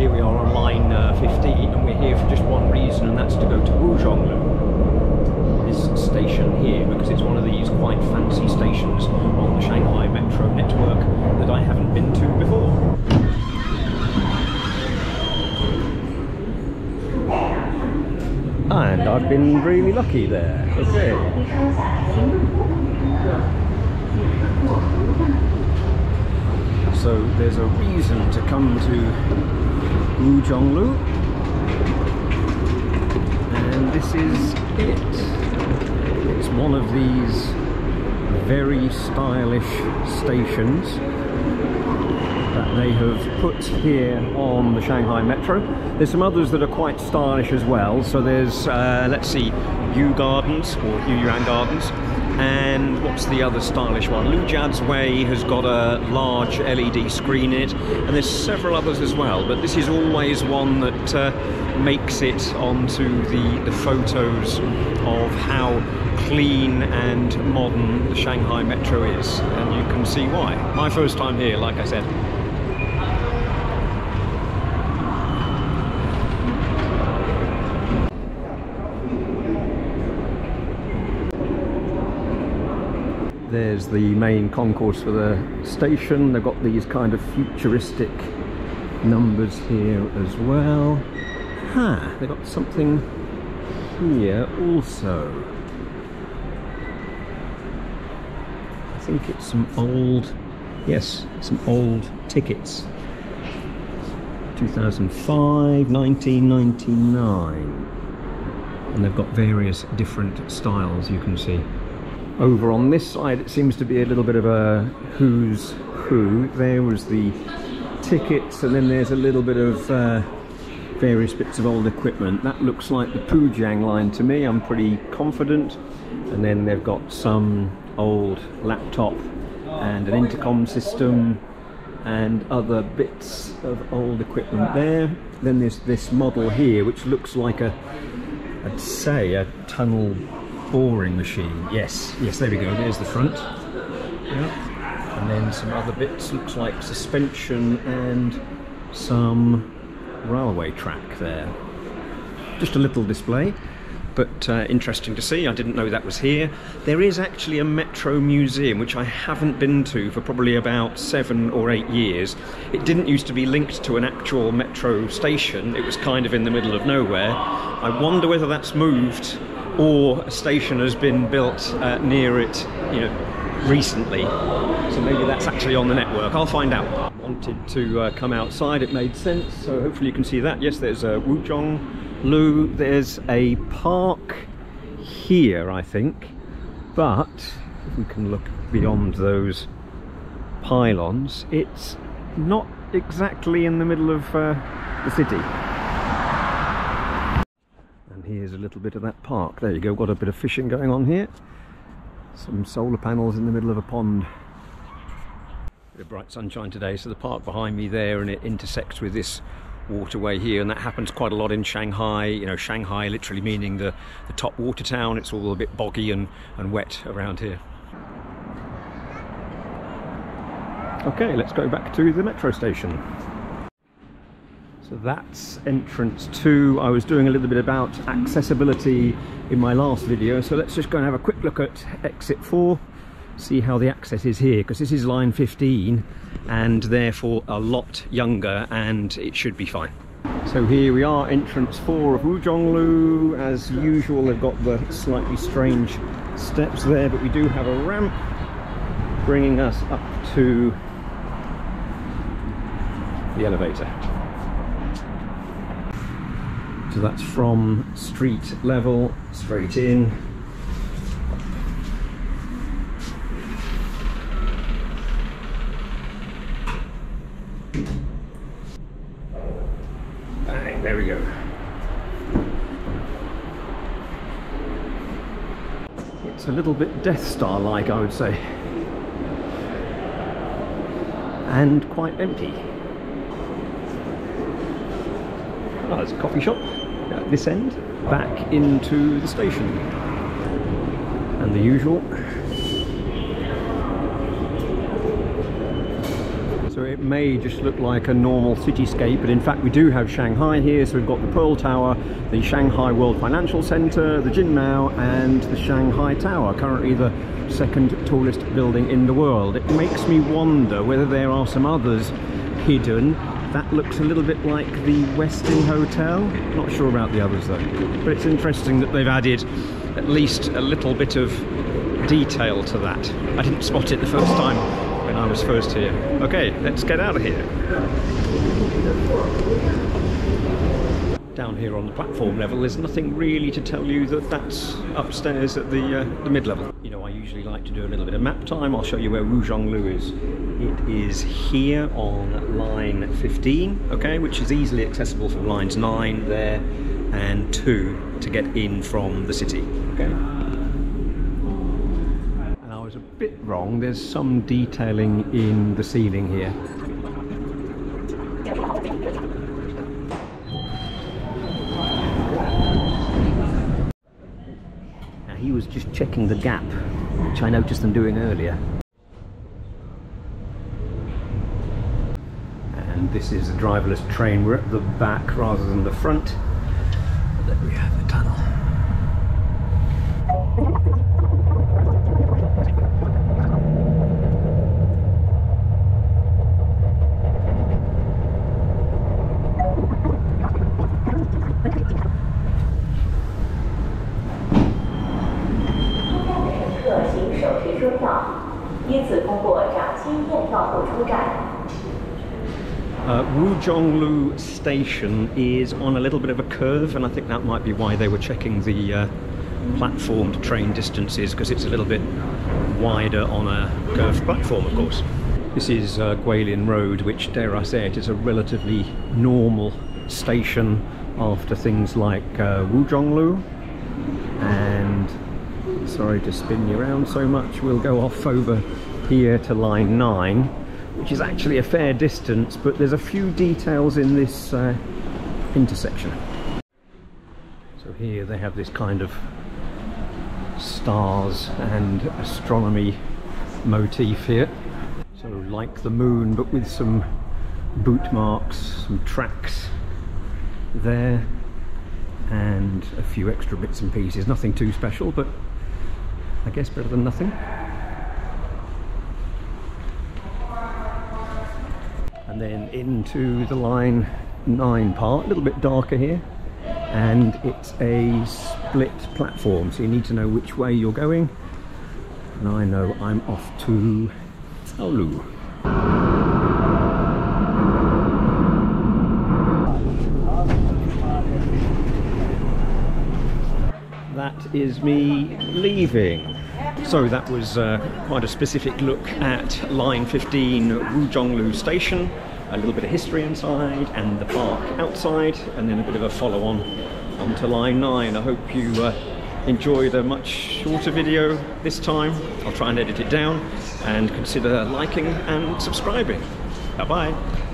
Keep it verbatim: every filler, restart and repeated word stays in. Here we are on line uh, fifteen, and we're here for just one reason, and that's to go to Wuzhong Road, this station here, because it's one of these quite fancy stations on the Shanghai Metro network that I haven't been to before. And I've been really lucky there. Okay. So there's a reason to come to Wuzhonglu, and this is it. It's one of these very stylish stations that they have put here on the Shanghai Metro. There's some others that are quite stylish as well. So there's, uh, let's see, Yu Gardens or Yu Yuan Gardens, and what's the other stylish one? Lujiazui has got a large L E D screen in it, and there's several others as well. But this is always one that uh, makes it onto the, the photos of how clean and modern the Shanghai Metro is, and you can see why. My first time here, like I said. There's the main concourse for the station. They've got these kind of futuristic numbers here as well. Ha! They've got something here also. I think it's some old, yes, some old tickets. two thousand five, nineteen ninety-nine. And they've got various different styles, you can see. Over on this side, it seems to be a little bit of a who's who. There was the tickets, and then there's a little bit of uh, various bits of old equipment. That looks like the Pujiang line to me, I'm pretty confident. And then they've got some old laptop and an intercom system and other bits of old equipment there. Then there's this model here, which looks like a, I'd say, a tunnel boring machine. Yes, yes, there we go, there's the front. Yep. And then some other bits, looks like suspension and some railway track there. Just a little display, but uh, interesting to see. I didn't know that was here. There is actually a Metro Museum, which I haven't been to for probably about seven or eight years. It didn't used to be linked to an actual Metro station. It was kind of in the middle of nowhere. I wonder whether that's moved, or a station has been built uh, near it, you know, recently. So maybe that's actually on the network. I'll find out. I wanted to uh, come outside. It made sense. So hopefully you can see that. Yes, there's a Wuzhonglu. There's a park here, I think. But if we can look beyond those pylons, it's not exactly in the middle of uh, the city. Here's a little bit of that park. There you go, got a bit of fishing going on here. Some solar panels in the middle of a pond. A bit of bright sunshine today, so the park behind me there, and it intersects with this waterway here, and that happens quite a lot in Shanghai. You know, Shanghai literally meaning the, the top water town. It's all a bit boggy and, and wet around here. Okay, let's go back to the metro station. So that's entrance two. I was doing a little bit about accessibility in my last video, so let's just go and have a quick look at exit four, see how the access is here, because this is line fifteen and therefore a lot younger, and it should be fine. So here we are, entrance four of Wuzhonglu. As usual, they've got the slightly strange steps there, but we do have a ramp bringing us up to the elevator. So that's from street level, straight in. Bang, there we go. It's a little bit Death Star-like, I would say. And quite empty. Oh, there's a coffee shop at this end, back into the station. And the usual. So it it may just look like a normal cityscape, but in fact we do have Shanghai here, so we've got the Pearl Tower, the Shanghai World Financial Center, the Jinmao and the Shanghai Tower, currently the second tallest building in the world. It makes me wonder whether there are some others hidden. That looks a little bit like the Westin Hotel. Not sure about the others though. But it's interesting that they've added at least a little bit of detail to that. I didn't spot it the first time when I was first here. Okay, let's get out of here. Down here on the platform level, there's nothing really to tell you that that's upstairs at the, uh, the mid-level. You know, I usually like to do a little bit of map time. I'll show you where Wuzhong Road is. It is here on line fifteen, okay, which is easily accessible from lines nine there and two to get in from the city, okay. And I was a bit wrong, there's some detailing in the ceiling here. He was just checking the gap, which I noticed them doing earlier. And this is a driverless train. We're at the back rather than the front. But then we have the tunnel. Uh, Wuzhong Road Station is on a little bit of a curve, and I think that might be why they were checking the uh, platform to train distances, because it's a little bit wider on a curved platform, of course. This is uh, Guilin Road, which, dare I say it, is a relatively normal station after things like uh, Wuzhong Road. And sorry to spin you around so much, we'll go off over here to line nine, which is actually a fair distance, but there's a few details in this uh, intersection. So here they have this kind of stars and astronomy motif here, sort of like the moon but with some boot marks, some tracks there and a few extra bits and pieces. Nothing too special, but I guess better than nothing. And then into the line nine part, a little bit darker here, and it's a split platform, so you need to know which way you're going, and I know I'm off to Saolu. That is me leaving. So that was uh, quite a specific look at line fifteen Wuzhong Road Station, a little bit of history inside and the park outside, and then a bit of a follow-on onto line nine. I hope you uh, enjoyed a much shorter video this time. I'll try and edit it down, and consider liking and subscribing. Bye-bye.